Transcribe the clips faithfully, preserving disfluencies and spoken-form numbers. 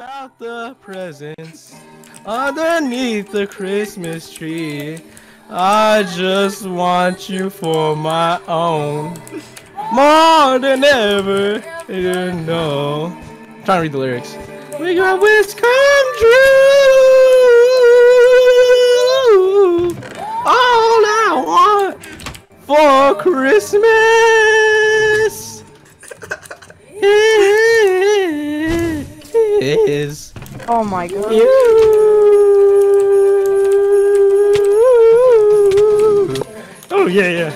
about the presents underneath the Christmas tree. I just want you for my own, more than ever, you know. I'm trying to read the lyrics. We got wish come true. All I want for Christmas is, oh my God, you. Oh yeah, yeah.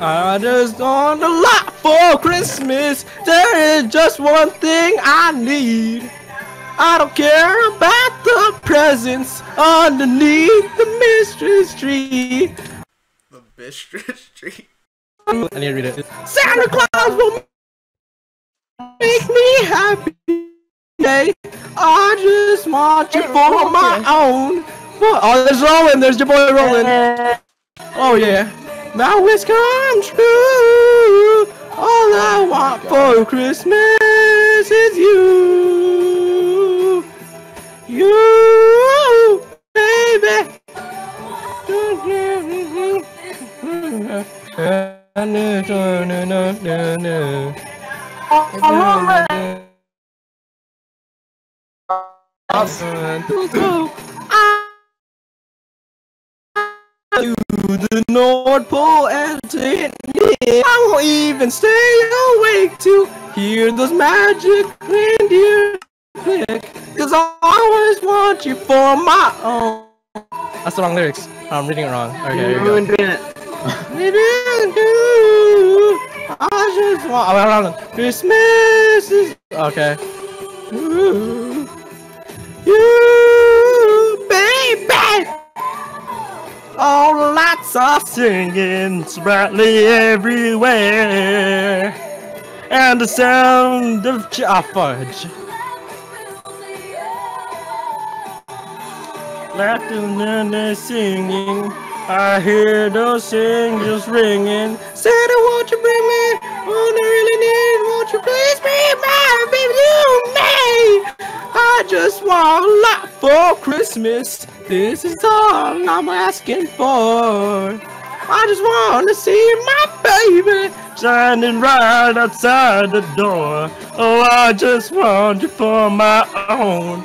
I just want a lot for Christmas. There is just one thing I need. I don't care about the presents underneath the mistress tree. The mistress tree? I need to read it. Santa Claus will make me happy today. I just want you for my own. Oh, there's Roland. There's your boy Roland. Oh, yeah. Now it's come true. All I want for Christmas is you. You, baby. To the North Pole and to India. I won't even stay awake to hear those magic reindeer click. Cause I always want you for my own. That's the wrong lyrics. I'm reading it wrong. Okay, you're doing it. I just want. Oh, I don't know. Christmas is. Okay. You, you, baby. All the lights are singing brightly everywhere, and the sound of fudge. Let them hear the singing. I hear those angels ringing. Santa, won't you bring me? Won't I really need? Won't you please be my baby? You may. I just want a lot for Christmas. This is all I'm asking for. I just want to see my baby shining right outside the door. Oh, I just want you for my own.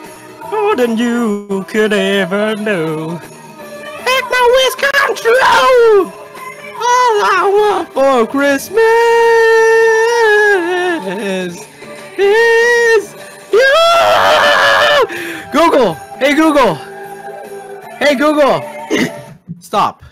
More than you could ever know. Make my wish come true. All I want for Christmas is you. Google, hey Google, hey Google, stop.